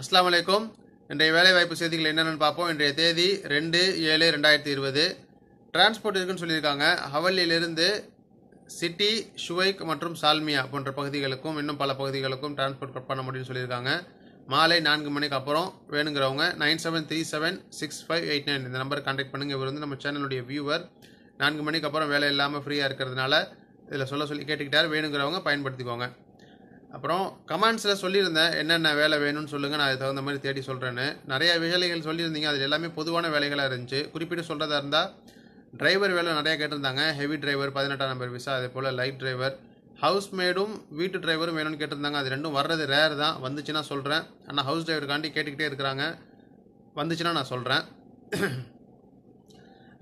अस्सलामुअलैकुम इंडिया वेले वायपु सेदिकल एन्ननु पार्प्पोम इंडिया तेदी 2/7/2020 ट्रांसपोर्ट सोल्लिरुक्कांगा हवल्लिल इरुंदु सिटी शुवेक मत्रुम साल्मिया पोன்ற பகுதிகளுக்கும் இன்னும் பல பகுதிகளுக்கும் ट्रांसपोर्ट கட் பண்ண முடியும்னு சொல்லிருக்காங்க மாலை 4 மணிக்கு அப்புறம் வேணுங்கறவங்க 97376589 இந்த நம்பருக்கு कांटेक्ट பண்ணுங்க இவர் வந்து நம்ம சேனலுடைய வியூவர் 4 மணிக்கு அப்புறம் வேலை இல்லாம ஃப்ரீயா இருக்குறதுனால இதல சொல்லி கேட்டிட்டார் வேணுங்கறவங்க பயன்படுத்திக்கோங்க அப்புறம் கமெண்ட்ஸ்ல சொல்லிருந்தேன் என்னென்ன வேலை வேணும்னு சொல்லுங்க நான் அதுக்கு அந்த மாதிரி தேடி சொல்றேன்னு நிறைய வேலைகள் சொல்லிருந்தீங்க அதுல எல்லாமே பொதுவான வேலைகளா இருந்துச்சு குறிப்பிட்டு சொல்றதா இருந்தா டிரைவர் வேலை நிறைய கேட்டிருந்தாங்க ஹெவி டிரைவர் 18 நம்பர் விசா அதே போல லைட் டிரைவர் ஹவுஸ் மேடும் வீட்டு டிரைவரும் வேணும்னு கேட்டிருந்தாங்க அது ரெண்டும் வர்றது ரேர் தான் வந்துச்சுனா சொல்றேன் அண்ணா ஹவுஸ் டிரைவர் காண்டி கேட்டிட்டே இருக்காங்க வந்துச்சுனா நான் சொல்றேன்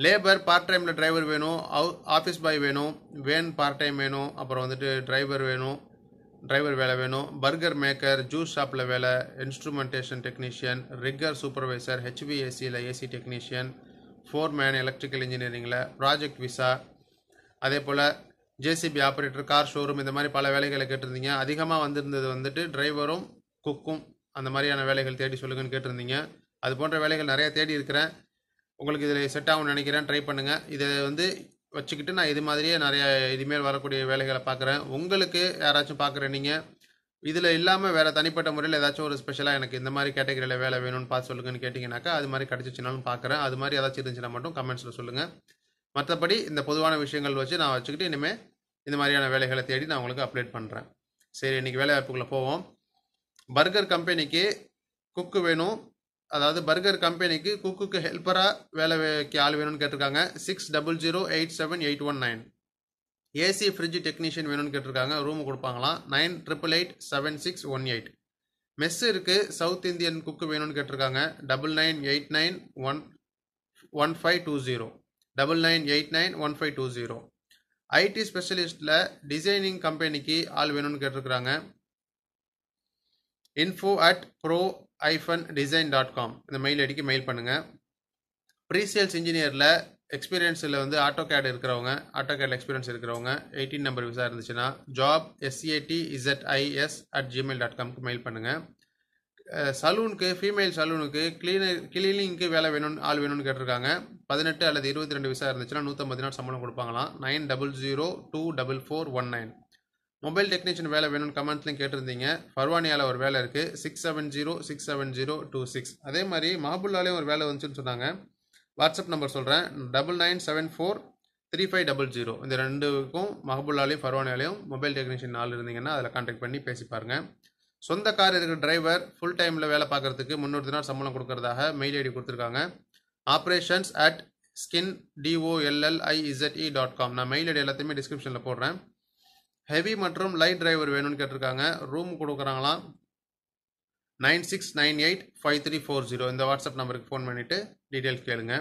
लेबर पार्ट टाइम ड्राइवर வேணும் ஆபீஸ் பாய் வேணும் வேன் பார்ட் டைம் வேணும் அப்புறம் வந்துட்டு டிரைவர் வேணும் டிரைவர் வேலை வேணும் பர்கர் மேக்கர் ஜூஸ் ஷாப்ல வேலை instrumentation technician rigger supervisor HVAC ல AC டெக்னீஷியன் ஃபோர்மேன் எலக்ட்ரிக்கல் இன்ஜினியரிங்ல ப்ராஜெக்ட் விசா அதே போல JCB ஆபரேட்டர் கார் ஷோரூம் இந்த மாதிரி பல வேலைகளை கேட்டிருந்தீங்க அதிகமாக வந்திருந்தது வந்துட்டு டிரைவரும் குக்கும் அந்த மாதிரியான வேலைகள் தேடி சொல்லுங்கன்னு கேட்டிருந்தீங்க அது போன்ற வேலைகள் நிறைய தேடி இருக்கிறேன் உங்களுக்கு இதிலே செட் ஆகும் நினைக்கிறேன் ட்ரை பண்ணுங்க இதை வந்து வச்சிக்கிட்டு நான் இது மாதிரியே நிறைய இனிமேல் வரக்கூடிய வேலைகளை பார்க்குறேன் உங்களுக்கு யாராச்சும் பார்க்குறேன் நீங்கள் இதில் இல்லாமல் வேறு தனிப்பட்ட முறையில் ஏதாச்சும் ஒரு ஸ்பெஷலாக எனக்கு இந்த மாதிரி கேட்டகரியில் வேலை வேணும்னு பார்த்து சொல்லுங்கன்னு கேட்டிங்கனாக்கா அது மாதிரி கிடச்சிச்சினாலும் பார்க்குறேன் அது மாதிரி ஏதாச்சும் இருந்துச்சுன்னா மட்டும் கமெண்ட்ஸில் சொல்லுங்கள் மற்றபடி இந்த பொதுவான விஷயங்கள் வச்சு நான் வச்சுக்கிட்டு இனிமேல் இந்த மாதிரியான வேலைகளை தேடி நான் உங்களுக்கு அப்டேட் பண்ணுறேன் சரி இன்றைக்கி வேலை வாய்ப்புக்குள்ளே போவோம் பர்கர் கம்பெனிக்கு குக்கு வேணும் அதாவது பர்கர் கம்பெனிக்கு குக்குக்கு ஹெல்ப்பரா வேலைக்கு ஆள் வேணும்னு கேட்டிருக்காங்க 60087819 ஏசி ஃப்ரிட்ஜ் டெக்னீஷியன் வேணும்னு கேட்டிருக்காங்க ரூம் கொடுப்பாங்களாம் 98887618 மெஸ் இருக்கு சவுத் இந்தியன் குக்கு வேணும்னு கேட்டிருக்காங்க 99891520 99891520 ஐடி ஸ்பெஷலிஸ்ட்ல டிசைனிங் கம்பெனிக்கு ஆள் வேணும்னு கேட்டிருக்காங்க info@pro-design.com இந்த மெயில் ஐடிக்கு மெயில் பண்ணுங்க ப்ரீசேல்ஸ் இன்ஜினியர்ல எக்ஸ்பீரியன்ஸ்ல வந்து AutoCAD இருக்கிறவங்க AutoCAd எக்ஸ்பீரியன்ஸ் இருக்கிறவங்க 18 நம்பர் விசா இருந்துச்சுனா job@soshr.net@gmail.com க்கு மெயில் பண்ணுங்க சலூனுக்கு ஃபீமேல் சலூனுக்கு கிளீனிங்க்கு வேலை வேணும் ஆள் வேணும்னு கேட்டிருக்காங்க 18 அல்லது 22 விசா இருந்துச்சுனா 150 சம்பளம் கொடுப்பாங்களாம் 90024419 मोबाइल टेक्नीशियन வேலை வேணும்னு கமெண்ட்லயும் கேட்டிருந்தீங்க பர்வானியால ஒரு வேலை இருக்கு 67067026 அதே மாதிரி மஹபுல்லாலயும் ஒரு வேலை வந்துச்சுன்னு சொன்னாங்க வாட்ஸ்அப் நம்பர் சொல்றேன் 99743500 இந்த ரெண்டுக்கும் மஹபுல்லாலயும் பர்வானியாலயும் மொபைல் டெக்னீஷியன் ஆள் இருந்தீங்கன்னா அதல கான்டாக்ட் பண்ணி பேசி பாருங்க சொந்த கார் இருக்கிற டிரைவர் ஃபுல் டைம்ல வேலை பார்க்கிறதுக்கு 300 சம்பளம் கொடுக்கிறதாக மெயில் ஐடி கொடுத்திருக்காங்க operations@skindollizet.com நான் மெயில் ஐடி எல்லாத்தையுமே டிஸ்கிரிப்ஷன்ல போடுறேன் हेवी மற்றும் லைட் டிரைவர் வேணும்னு கேட்டிருக்காங்க ரூம் கொடுக்கறாங்களா 96985340 இந்த வாட்ஸ்அப் நம்பருக்கு ஃபோன் பண்ணிட்டு டீடைல்ஸ் கேளுங்க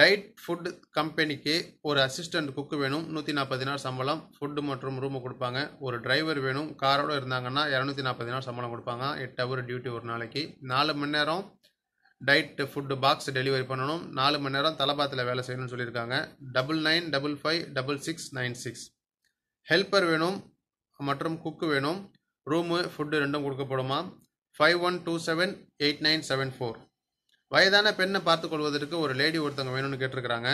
டைட் ஃபுட் கம்பெனிக்கு ஒரு அசிஸ்டன்ட் குக் வேணும் 140 சம்பளம் ஃபுட் மற்றும் ரூம் கொடுப்பாங்க ஒரு டிரைவர் வேணும் காரோட இருந்தாங்கன்னா 240 சம்பளம் கொடுப்பாங்க 8 ஹவர் டியூட்டி ஒரு நாளைக்கு 4 மணி நேரம் டைட் ஃபுட் பாக்ஸ் டெலிவரி பண்ணனும் 4 மணி நேரம் தலபாத்துல வேலை செய்யணும்னு சொல்லிருக்காங்க 99556696 हेल्पर வேணும் மற்றும் குக் வேணும் ரூம் ஃபுட் ரெண்டும் கொடுக்கப்படுமா 51278974 வயதான பெண்ணை பார்த்து கொள்வதற்கு ஒரு லேடி ஒருத்தங்க வேணும்னு கேட்டிருக்காங்க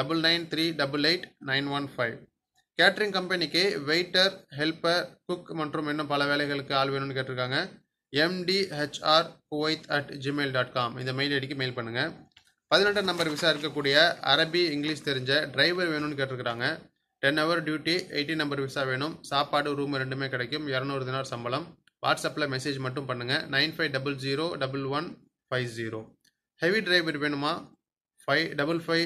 993889159 கேட்டரிங் கம்பெனிக்கு வெயிட்டர் ஹெல்ப்பர் குக் மற்றும் இன்னும் பல வேலைகளுக்கு ஆள் வேணும்னு கேட்டிருக்காங்க mdhrkuwait@gmail.com இந்த மெயில் ஐடிக்கு மெயில் பண்ணுங்க 18 நம்பர் விசா இருக்கக்கூடிய அரபி இங்கிலீஷ் தெரிஞ்ச டிரைவர் வேணும்னு கேட்டிருக்காங்க 10 hour duty 80 number visa வேணும் சாப்பாடு ரூம் ரெண்டுமே கிடைக்கும் 200 சம்பளம் வாட்ஸ்அப்பில் மெசேஜ் மட்டும் பண்ணுங்க 95001150 ஹெவி டிரைவர் வேணுமா 555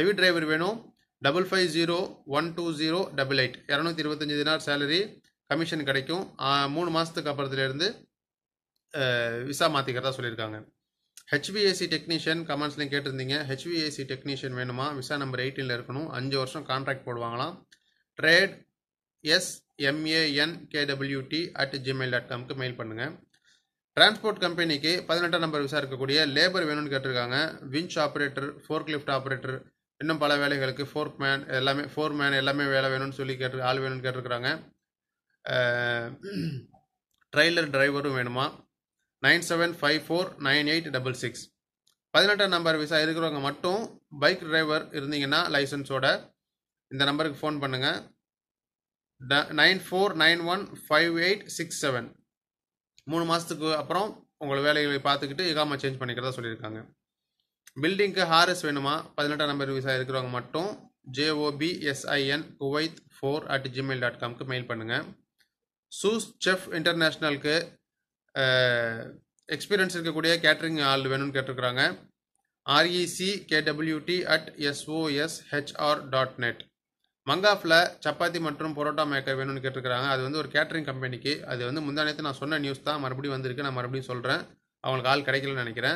ஹெவி டிரைவர் வேணும் 55012088 $225 சேலரி கமிஷன் கிடைக்கும் 3 மாசத்துக்கு அப்புறத்திலிருந்து விசா மாற்றிக்கிறதா சொல்லியிருக்காங்க HVAC டெக்னீஷியன் கமெண்ட்ஸ்லையும் கேட்டிருந்தீங்க HVAC டெக்னீஷியன் வேணுமா விசா நம்பர் 18ல இருக்கணும் 5 வருஷம் கான்ட்ராக்ட் போடுவாங்களாம் ட்ரேட் smankwt@gmail.com க்கு மெயில் பண்ணுங்க டிரான்ஸ்போர்ட் கம்பெனிக்கு 18 நம்பர் விசா இருக்கக்கூடிய லேபர் வேணும்னு கேட்டிருக்காங்க விஞ்ச் ஆபரேட்டர் ஃபோர்க்லிஃப்ட் ஆபரேட்டர் இன்னும் பல வேலைகளுக்கு ஃபோர்மேன் எல்லாமே வேலை வேணும்னு சொல்லி ஆள் வேணும்னு கேட்டிருக்காங்க ட்ரைலர் டிரைவரும் வேணுமா 97549866 18 नंबर विसा இருக்கிறவங்க மட்டும் பைக் டிரைவர் இருந்தீங்கன்னா லைசென்ஸோட இந்த நம்பருக்கு ஃபோன் பண்ணுங்க 94915867 3 மாசத்துக்கு அப்புறம் உங்க வேலைகளை பார்த்துக்கிட்டு இகாமா சேஞ்ச் பண்ணிக்கிறதா சொல்லிருக்காங்க பில்டிங்க்கு ஹாரஸ் வேணுமா 18 நம்பர் விசா இருக்கிறவங்க மட்டும் jobsinkuwait4@gmail.com க்கு மெயில் பண்ணுங்க சூஸ் செஃப் இன்டர்நேஷனலுக்கு एक्सपीरियंस कैटरिंग आल वेणुनु केट्टिरुक्रांगा reckkwt@soshr.net मंगाफला चपाती मत्रुम परोटा मेकर वेणुनु केट्टिरुक्रांगा अदु वंदु ओरु कैटरिंग कंपनीक्कु अदु वंदु मुंदानेत्तु नान सोन्न न्यूज़ तान मरुबडियुम वंदिरुक्कु नान मरुबडियुम सोल्रेन अवंगलुक्कु आल किडैक्कलनु निनैक्किरेन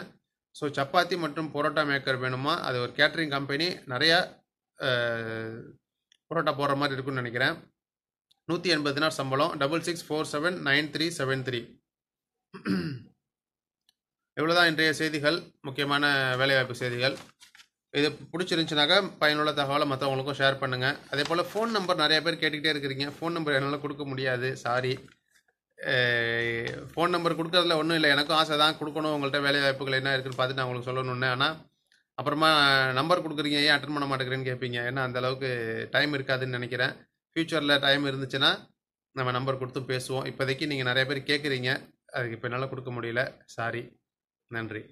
सो चपाती मत्रुम परोटा मेकर वेणुमा अदु ओरु कैटरिंग कंपनी नरिया परोटा पोडुற மாதிரி இருக்குன்னு நினைக்கிறேன் 180 दिनार சம்பளம் 66479373 இவ்வளவுதான் இன்றைய செய்திகள் முக்கியமான வேலைவாய்ப்பு செய்திகள் இது பிடிச்சிருந்துச்சுனாக்கா பயனுள்ள தகவலை மற்றவங்களுக்கும் ஷேர் பண்ணுங்கள் அதே போல் ஃபோன் நம்பர் நிறைய பேர் கேட்டுக்கிட்டே இருக்கிறீங்க ஃபோன் நம்பர் என்னால் கொடுக்க முடியாது சாரி ஃபோன் நம்பர் கொடுக்கறதுல ஒன்றும் இல்லை எனக்கும் ஆசை தான் கொடுக்கணும் உங்கள்கிட்ட வேலைவாய்ப்புகள் என்ன இருக்குன்னு பார்த்துட்டு நான் உங்களுக்கு சொல்லணும்னு ஆனால் அப்புறமா நம்பர் கொடுக்குறீங்க ஏன் அட்டன் பண்ண மாட்டேங்கிறேன்னு கேட்பீங்க ஏன்னா அந்தளவுக்கு டைம் இருக்காதுன்னு நினைக்கிறேன் ஃப்யூச்சரில் டைம் இருந்துச்சுன்னா நம்ம நம்பர் கொடுத்து பேசுவோம் இப்போதைக்கு நீங்கள் நிறைய பேர் கேட்குறீங்க அதுக்கு இப்போ என்னால் கொடுக்க முடியல சாரி நன்றி